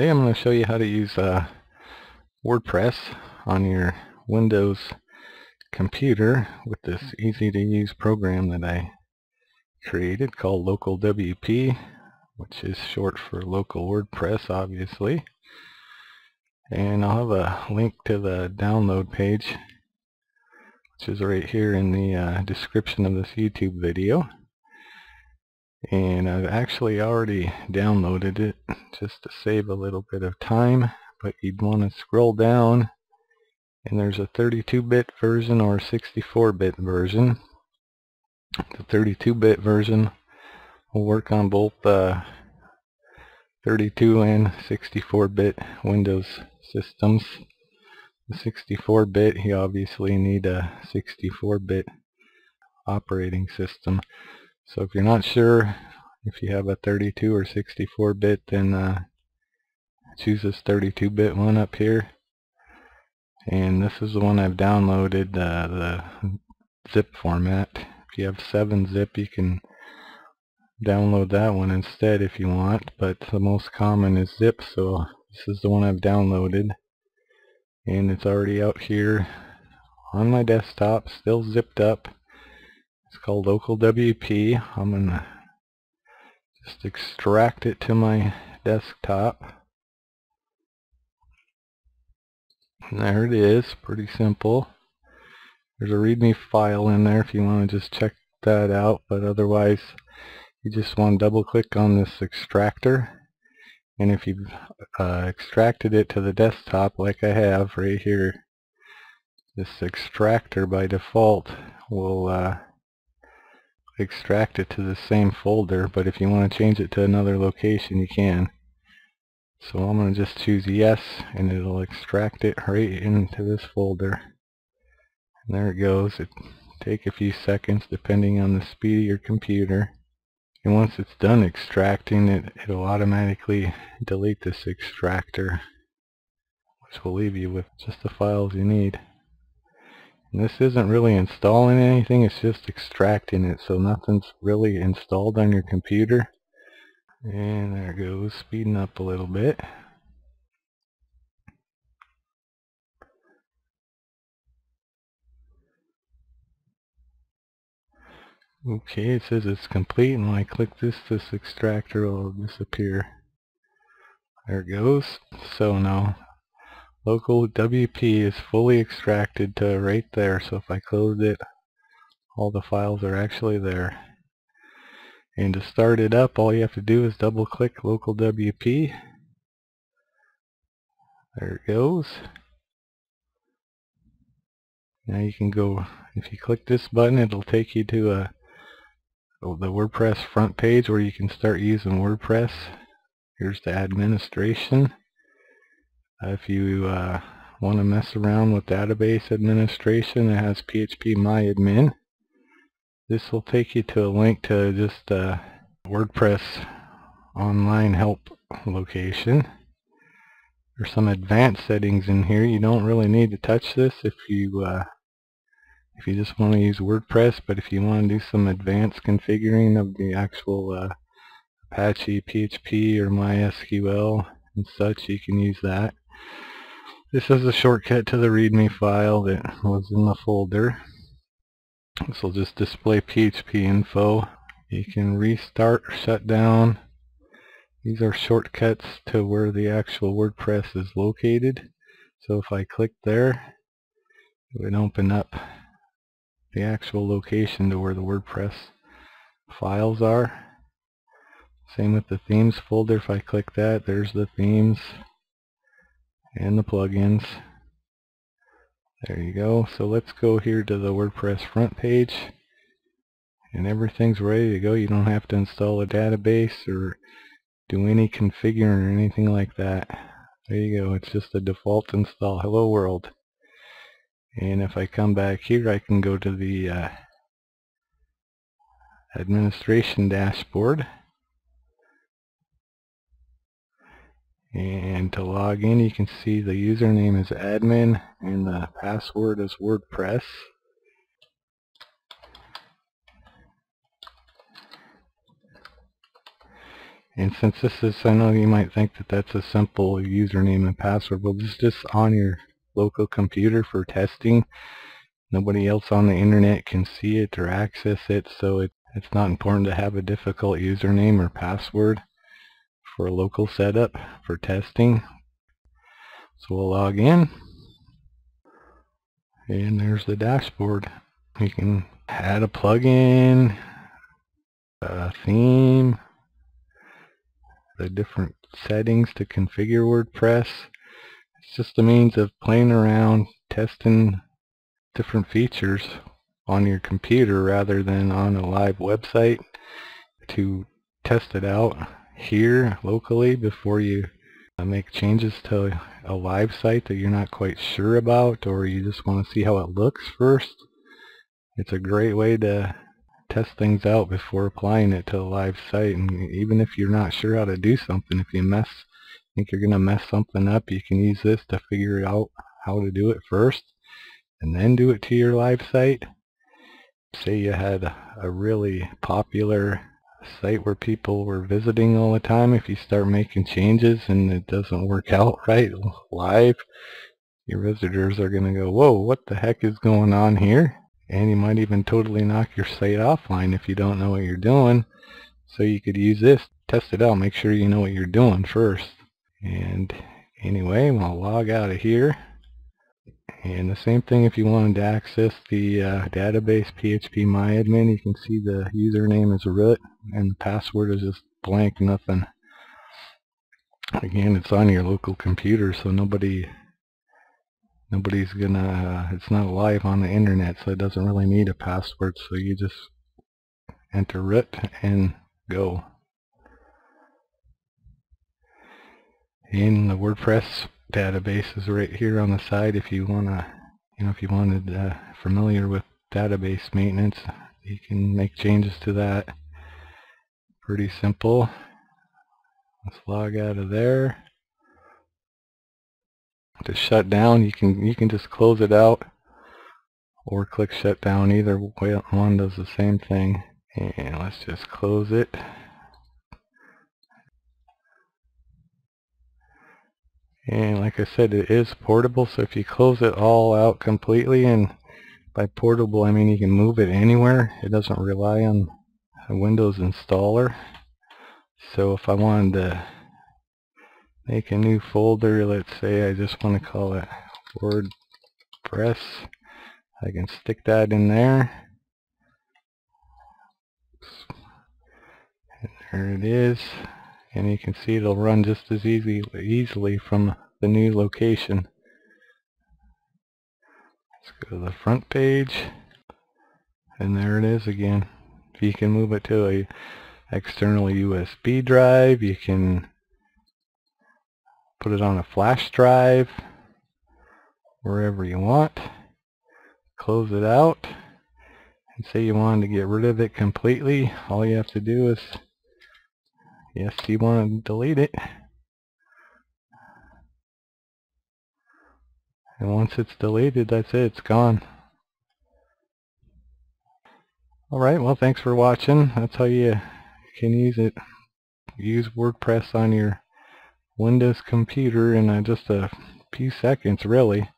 Today I'm going to show you how to use WordPress on your Windows computer with this easy to use program that I created called LocalWP, which is short for Local WordPress obviously. And I'll have a link to the download page, which is right here in the description of this YouTube video. And I've actually already downloaded it just to save a little bit of time, but you'd want to scroll down and there's a 32-bit version or a 64-bit version. The 32-bit version will work on both 32 and 64-bit Windows systems. The 64-bit, you obviously need a 64-bit operating system. So if you're not sure if you have a 32 or 64-bit, then choose this 32-bit one up here. And this is the one I've downloaded, the zip format. If you have 7-zip, you can download that one instead if you want, but the most common is zip, so this is the one I've downloaded. And it's already out here on my desktop, still zipped up. It's called LocalWP. I'm going to just extract it to my desktop. And there it is. Pretty simple. There's a README file in there if you want to just check that out, but otherwise you just want to double click on this extractor, and if you've extracted it to the desktop like I have right here, this extractor by default will extract it to the same folder, but if you want to change it to another location you can. So I'm going to just choose yes, and it'll extract it right into this folder. And there it goes. It'll take a few seconds depending on the speed of your computer. And once it's done extracting it, it'll automatically delete this extractor, which will leave you with just the files you need. And this isn't really installing anything, it's just extracting it, so nothing's really installed on your computer. And there it goes, speeding up a little bit. Okay, it says it's complete, and when I click this extractor will disappear. There it goes. So now LocalWP is fully extracted to right there, so if I close it, all the files are actually there. And to start it up, all you have to do is double click LocalWP. There it goes. Now you can go, if you click this button, it'll take you to the WordPress front page where you can start using WordPress. Here's the administration. If you want to mess around with database administration, it has phpMyAdmin. This will take you to a link to just WordPress online help location. There's some advanced settings in here. You don't really need to touch this if you just want to use WordPress, but if you want to do some advanced configuring of the actual Apache, PHP, or MySQL and such, you can use that. This is a shortcut to the README file that was in the folder. This will just display PHP info. You can restart or shut down. These are shortcuts to where the actual WordPress is located. So if I click there, it would open up the actual location to where the WordPress files are. Same with the themes folder. If I click that, there's the themes and the plugins. There you go. So let's go here to the WordPress front page, and everything's ready to go. You don't have to install a database or do any configuring or anything like that. There you go. It's just a default install. Hello world. And if I come back here, I can go to the administration dashboard. And to log in, you can see the username is admin and the password is WordPress. And since this is, I know you might think that that's a simple username and password, well, this is just on your local computer for testing. Nobody else on the internet can see it or access it, so it's not important to have a difficult username or password for a local setup for testing. So we'll log in, and there's the dashboard. You can add a plugin, a theme, the different settings to configure WordPress. It's just a means of playing around, testing different features on your computer rather than on a live website, to test it out here locally before you make changes to a live site that you're not quite sure about, or you just want to see how it looks first. It's a great way to test things out before applying it to a live site, and even if you're not sure how to do something, if you think you're gonna mess something up, you can use this to figure out how to do it first and then do it to your live site. Say you had a really popular site where people were visiting all the time, if you start making changes and it doesn't work out right live, your visitors are gonna go, whoa, what the heck is going on here? And you might even totally knock your site offline if you don't know what you're doing. So you could use this, test it out, make sure you know what you're doing first. And anyway, I'm going to log out of here. And the same thing if you wanted to access the database phpMyAdmin, you can see the username is root and the password is just blank, nothing. Again, it's on your local computer, so nobody's gonna, it's not live on the internet, so it doesn't really need a password, so you just enter root and go. And the WordPress database is right here on the side if you wanna, if you wanted familiar with database maintenance, you can make changes to that. Pretty simple. Let's log out of there. To shut down, you can just close it out or click shut down. Either way, one does the same thing. And let's just close it. And like I said, it is portable, so if you close it all out completely, and by portable I mean you can move it anywhere, it doesn't rely on a Windows installer. So if I wanted to make a new folder, let's say I just want to call it WordPress, I can stick that in there. And there it is, and you can see it'll run just as easily from the new location. Let's go to the front page, and there it is again. You can move it to a external USB drive, you can put it on a flash drive, wherever you want. Close it out, and say you wanted to get rid of it completely, all you have to do is, yes, you want to delete it, and once it's deleted, that's it, it's gone. Alright, well, thanks for watching. That's how you can use it, use WordPress on your Windows computer in just a few seconds, really.